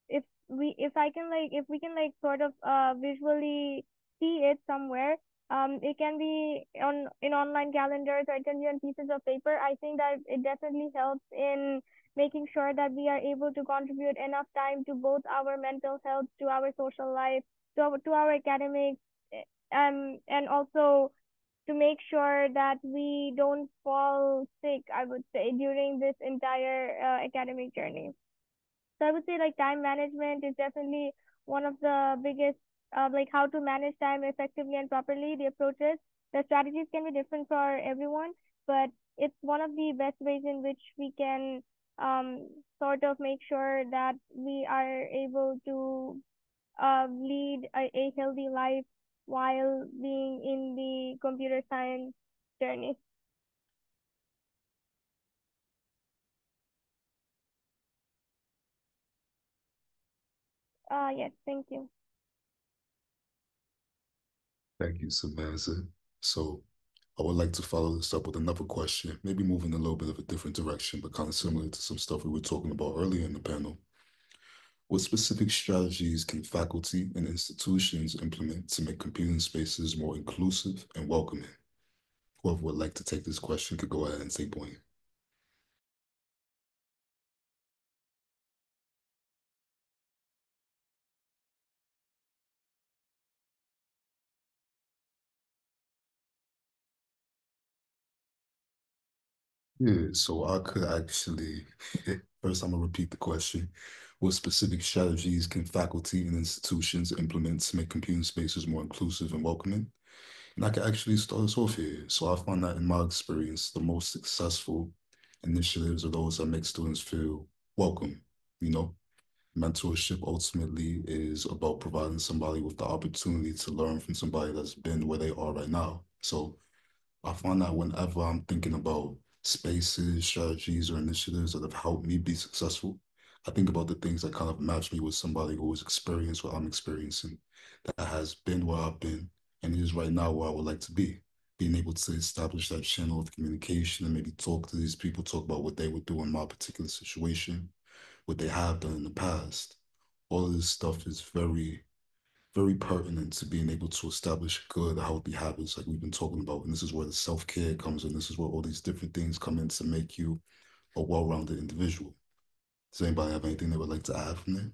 if we, if I can like, if we can like sort of uh, visually see it somewhere, um, it can be on in online calendars or it can be on pieces of paper. I think that it definitely helps in making sure that we are able to contribute enough time to both our mental health, to our social life, to our, to our academics, um, and also to make sure that we don't fall sick, I would say, during this entire uh, academic journey. So I would say like time management is definitely one of the biggest, uh, like how to manage time effectively and properly. The approaches, the strategies can be different for everyone, but it's one of the best ways in which we can um, sort of make sure that we are able to uh, lead a, a healthy life while being in the computer science journey. Uh, yes, thank you. Thank you, Samantha. So I would like to follow this up with another question, maybe moving a little bit of a different direction, but kind of similar to some stuff we were talking about earlier in the panel. What specific strategies can faculty and institutions implement to make computing spaces more inclusive and welcoming? Whoever would like to take this question could go ahead and take point. Yeah, so I could actually, first I'm gonna repeat the question. What specific strategies can faculty and institutions implement to make computing spaces more inclusive and welcoming? And I can actually start us off here. So I find that in my experience, the most successful initiatives are those that make students feel welcome, you know? Mentorship ultimately is about providing somebody with the opportunity to learn from somebody that's been where they are right now. So I find that whenever I'm thinking about spaces, strategies, or initiatives that have helped me be successful, I think about the things that kind of match me with somebody who has experienced what I'm experiencing, that has been where I've been, and is right now where I would like to be. Being able to establish that channel of communication and maybe talk to these people, talk about what they would do in my particular situation, what they have done in the past. All of this stuff is very, very pertinent to being able to establish good, healthy habits like we've been talking about. And this is where the self-care comes in. This is where all these different things come in to make you a well-rounded individual. Does anybody have anything they would like to add from there?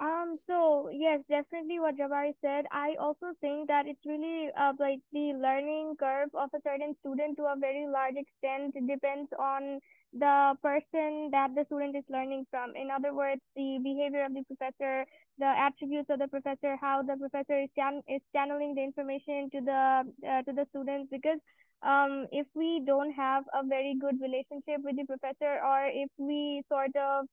Um, so yes, definitely what Jabari said. I also think that it's really uh, like the learning curve of a certain student to a very large extent depends on the person that the student is learning from. In other words, the behavior of the professor, the attributes of the professor, how the professor is, chan is channeling the information to the, uh, to the students, because Um, if we don't have a very good relationship with the professor, or if we sort of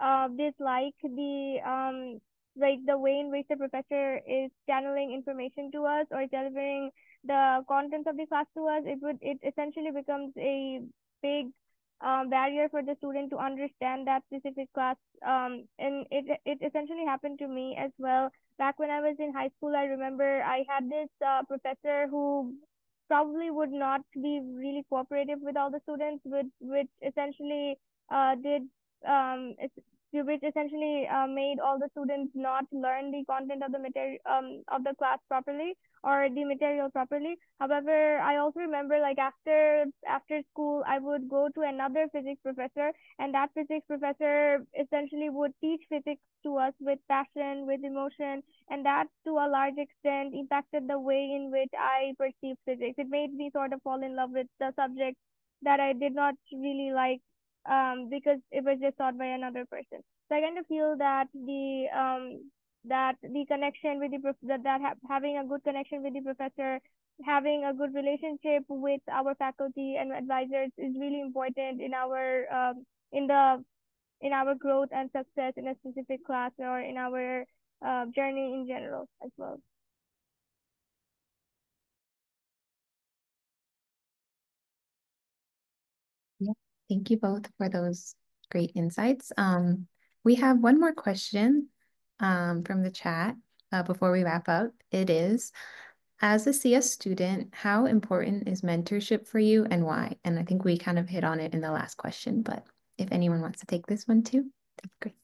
uh, dislike the um, like the way in which the professor is channeling information to us or delivering the contents of the class to us, it would it essentially becomes a big um, barrier for the student to understand that specific class. Um, and it it essentially happened to me as well. Back when I was in high school, I remember I had this uh, professor who probably would not be really cooperative with all the students, which, which essentially uh, did, um, which essentially uh, made all the students not learn the content of the material um, of the class properly, or the material properly. However, I also remember, like after after school, I would go to another physics professor, and that physics professor essentially would teach physics to us with passion, with emotion, and that to a large extent impacted the way in which I perceived physics. It made me sort of fall in love with the subject that I did not really like um, because it was just taught by another person. So I kind of feel that the um, that the connection with the that, that ha having a good connection with the professor, having a good relationship with our faculty and advisors is really important in our um, in the in our growth and success in a specific class, or in our uh, journey in general as well. Yeah, thank you both for those great insights. Um, we have one more question um, from the chat uh, before we wrap up. It is, as a C S student, how important is mentorship for you and why? And I think we kind of hit on it in the last question, but if anyone wants to take this one too, that's great.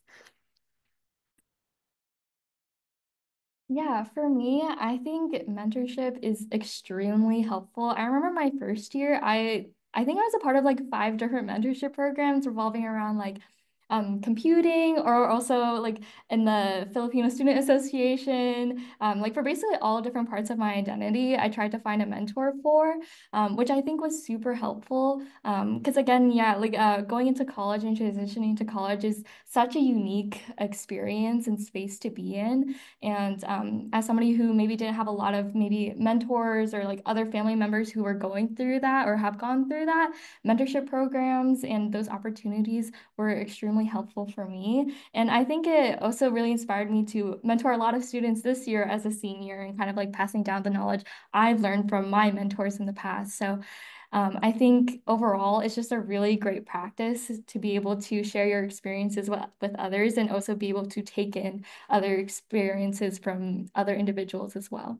Yeah, for me, I think mentorship is extremely helpful. I remember my first year, I I think I was a part of like five different mentorship programs revolving around like um, computing, or also like in the Filipino Student Association, um, like for basically all different parts of my identity, I tried to find a mentor for, um, which I think was super helpful. Um, because again, yeah, like uh, going into college and transitioning to college is such a unique experience and space to be in. And um, as somebody who maybe didn't have a lot of maybe mentors or like other family members who were going through that or have gone through that, mentorship programs and those opportunities were extremely helpful for me. And I think it also really inspired me to mentor a lot of students this year as a senior, and kind of like passing down the knowledge I've learned from my mentors in the past. So Um, I think overall, it's just a really great practice to be able to share your experiences with, with others and also be able to take in other experiences from other individuals as well.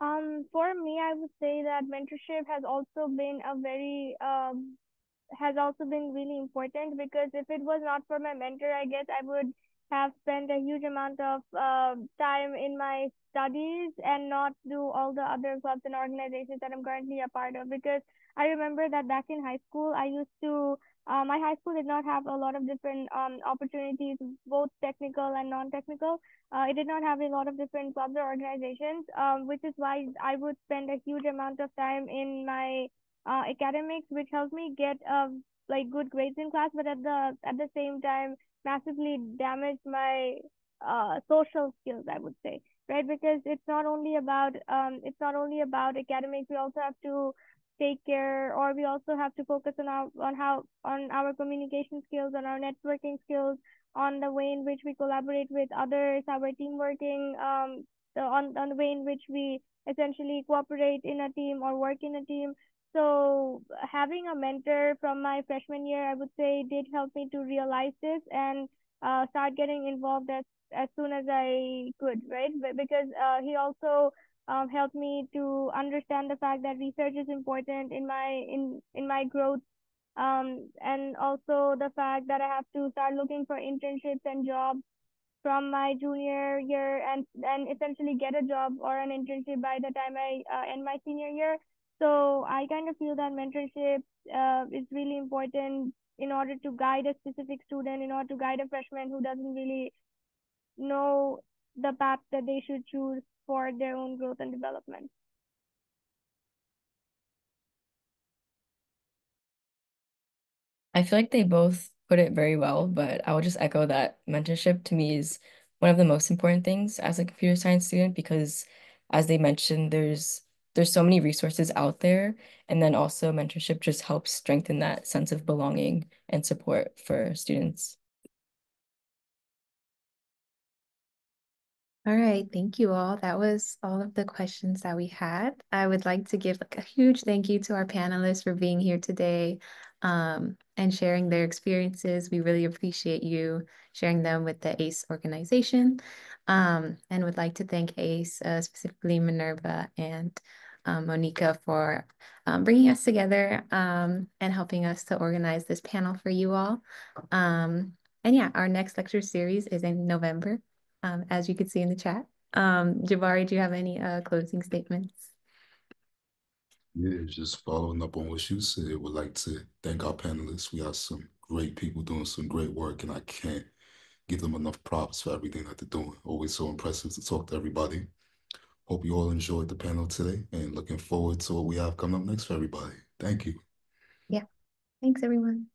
Um, for me, I would say that mentorship has also been a very, um, has also been really important, because if it was not for my mentor, I guess I would have spent a huge amount of uh, time in my studies and not do all the other clubs and organizations that I'm currently a part of. Because I remember that back in high school, I used to, uh, my high school did not have a lot of different um, opportunities, both technical and non-technical. Uh, it did not have a lot of different clubs or organizations, um, which is why I would spend a huge amount of time in my uh, academics, which helped me get uh, like good grades in class, but at the at the same time massively damaged my uh, social skills, I would say, right? Because it's not only about um, it's not only about academics. We also have to take care, or we also have to focus on our on how on our communication skills, on our networking skills, on the way in which we collaborate with others, our team working, um, on, on the way in which we essentially cooperate in a team or work in a team. So having a mentor from my freshman year, I would say, did help me to realize this and uh, start getting involved as, as soon as I could, right? But because uh, he also um, helped me to understand the fact that research is important in my, in, in my growth, um and also the fact that I have to start looking for internships and jobs from my junior year and and essentially get a job or an internship by the time I uh, end my senior year. So I kind of feel that mentorship uh, is really important in order to guide a specific student, in order to guide a freshman who doesn't really know the path that they should choose for their own growth and development. I feel like they both put it very well, but I will just echo that mentorship to me is one of the most important things as a computer science student, because as they mentioned, there's there's so many resources out there. And then also mentorship just helps strengthen that sense of belonging and support for students. All right, thank you all. That was all of the questions that we had. I would like to give like a huge thank you to our panelists for being here today um, and sharing their experiences. We really appreciate you sharing them with the AiiCE organization, um, and would like to thank AiiCE, uh, specifically Minerva and um, Monika, for um, bringing us together um, and helping us to organize this panel for you all. Um, and yeah, our next lecture series is in November. Um, as you could see in the chat. Um, Jabari, do you have any uh, closing statements? Yeah, just following up on what you said, I would like to thank our panelists. We have some great people doing some great work, and I can't give them enough props for everything that they're doing. Always so impressive to talk to everybody. Hope you all enjoyed the panel today, and looking forward to what we have coming up next for everybody. Thank you. Yeah, thanks everyone.